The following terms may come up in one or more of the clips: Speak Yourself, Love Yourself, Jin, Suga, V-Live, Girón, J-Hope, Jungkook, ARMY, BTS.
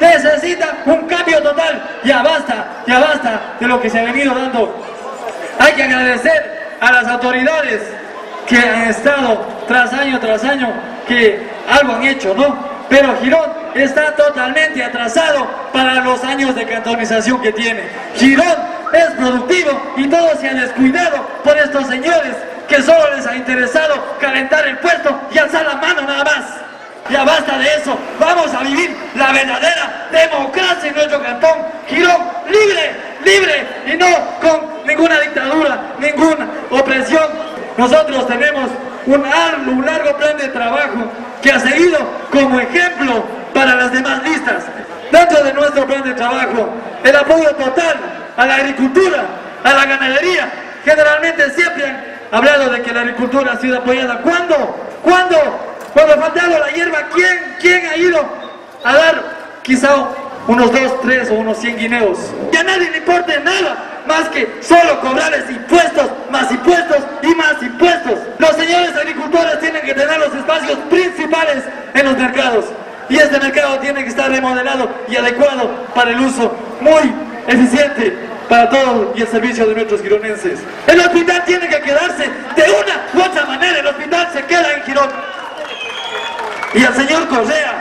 necesita un cambio total. Ya basta de lo que se ha venido dando. Hay que agradecer a las autoridades que han estado tras año, que algo han hecho, ¿no? Pero Girón está totalmente atrasado para los años de cantonización que tiene. Girón es productivo y todo se ha descuidado por estos señores que solo les ha interesado calentar el puesto y alzar la mano nada más. Ya basta de eso, vamos a vivir la verdadera democracia en nuestro cantón. Girón libre, libre y no con ninguna dictadura, ninguna opresión. Nosotros tenemos un largo plan de trabajo que ha seguido como ejemplo para las demás listas. Dentro de nuestro plan de trabajo, el apoyo total a la agricultura, a la ganadería. Generalmente siempre han hablado de que la agricultura ha sido apoyada. ¿Cuándo? ¿Cuándo? Cuando ha faltado la hierba, ¿quién ha ido a dar quizá unos 2, 3 o unos 100 guineos? Ya a nadie le importa nada más que solo cobrarles impuestos, más impuestos y más impuestos. Los señores agricultores tienen que tener los espacios principales en los mercados y este mercado tiene que estar remodelado y adecuado para el uso muy eficiente para todo y el servicio de nuestros gironenses. El hospital tiene que quedarse de una u otra manera, el hospital se queda en Girón. Y al señor Correa,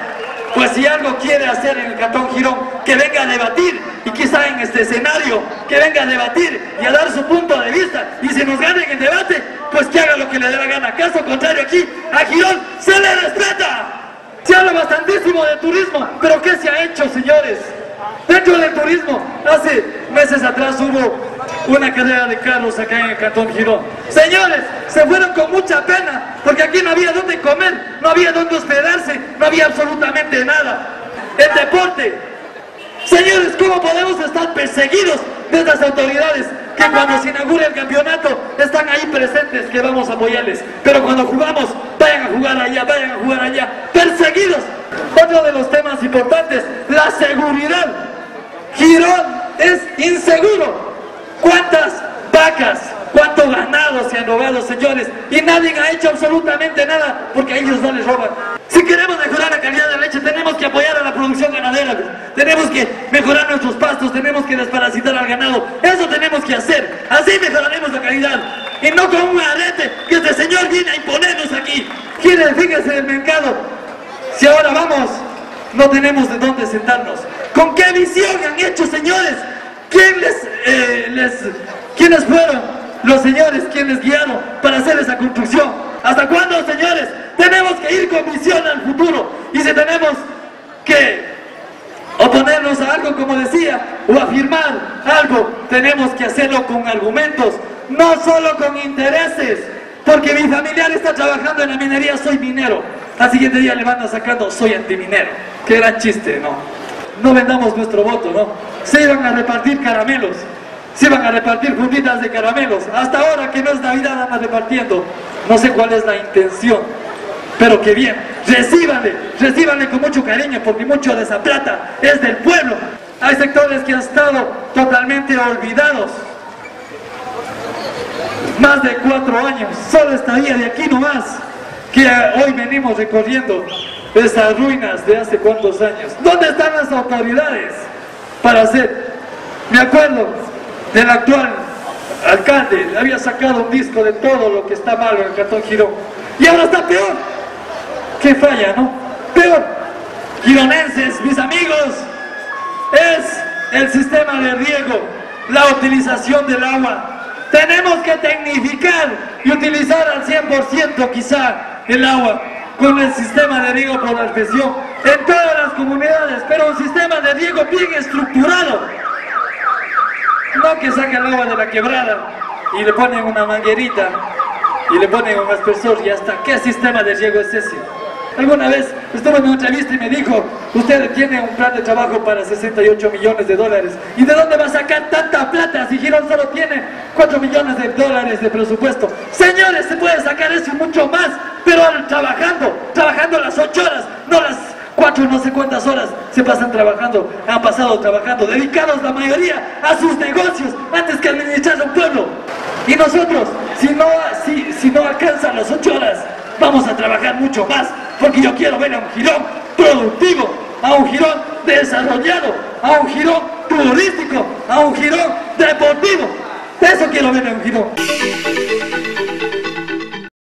pues si algo quiere hacer en el cantón Girón, que venga a debatir, y quizá en este escenario, que venga a debatir y a dar su punto de vista, y si nos gana en el debate, pues que haga lo que le dé la gana. Caso contrario aquí, a Girón se le respeta. Se habla bastantísimo de turismo, pero ¿qué se ha hecho, señores? Dentro del turismo, hace meses atrás hubo una carrera de carros acá en el cantón Girón. Señores, se fueron con mucha pena, porque aquí no había dónde comer, no había dónde hospedarse, no había absolutamente nada. El deporte. Señores, ¿cómo podemos estar perseguidos de las autoridades que cuando se inaugure el campeonato están ahí presentes, que vamos a apoyarles? Pero cuando jugamos, vayan a jugar allá, vayan a jugar allá. ¡Perseguidos! Otro de los temas importantes, la seguridad. Girón es inseguro. ¿Cuántas vacas, cuánto ganado se han robado, señores? Y nadie ha hecho absolutamente nada porque a ellos no les roban. Si queremos mejorar la calidad de leche, tenemos que apoyar a la producción ganadera. Tenemos que mejorar nuestros pastos, tenemos que desparasitar al ganado. Eso tenemos que hacer. Así mejoraremos la calidad. Y no con un arete que este señor viene a imponernos aquí. Quieren, fíjense en el mercado. Si ahora vamos, no tenemos de dónde sentarnos. ¿Con qué visión han hecho, señores? ¿Quiénes fueron los señores? ¿Quiénes guiaron para hacer esa construcción? ¿Hasta cuándo, señores? Tenemos que ir con visión al futuro. Y si tenemos que oponernos a algo, como decía, o afirmar algo, tenemos que hacerlo con argumentos, no solo con intereses. Porque mi familiar está trabajando en la minería, soy minero. Al siguiente día le van a sacando, soy antiminero. Qué gran chiste, ¿no? No vendamos nuestro voto, ¿no? Se iban a repartir caramelos, se iban a repartir juntitas de caramelos. Hasta ahora que no es Navidad andan repartiendo. No sé cuál es la intención, pero que bien. Recíbanle, recíbanle con mucho cariño, porque mucho de esa plata es del pueblo. Hay sectores que han estado totalmente olvidados. Más de 4 años, solo estaría de aquí nomás, que hoy venimos recorriendo esas ruinas de hace cuántos años. ¿Dónde están las autoridades para hacer? Me acuerdo del actual alcalde, había sacado un disco de todo lo que está malo en el cantón Girón. Y ahora está peor. Qué falla, ¿no? Peor. Gironenses, mis amigos, es el sistema de riego, la utilización del agua. Tenemos que tecnificar y utilizar al 100% quizá el agua, con el sistema de riego por la presión en todas las comunidades, pero un sistema de riego bien estructurado, no que saca el agua de la quebrada y le ponen una manguerita y le ponen un aspersor y hasta qué sistema de riego es ese. Alguna vez estuve en una entrevista y me dijo, usted tiene un plan de trabajo para 68 millones de dólares, ¿y de dónde va a sacar tanta plata si Girón solo tiene 4 millones de dólares de presupuesto? Señores, se puede sacar eso y mucho más, pero trabajando las 8 horas, no las 4 no sé cuántas horas se pasan trabajando, han pasado trabajando, dedicados la mayoría a sus negocios antes que administrar un pueblo. Y nosotros, si no alcanzan las 8 horas, vamos a trabajar mucho más, porque yo quiero ver a un Girón productivo, a un Girón desarrollado a un Girón turístico, a un Girón deportivo. Eso quiero ver en Girón.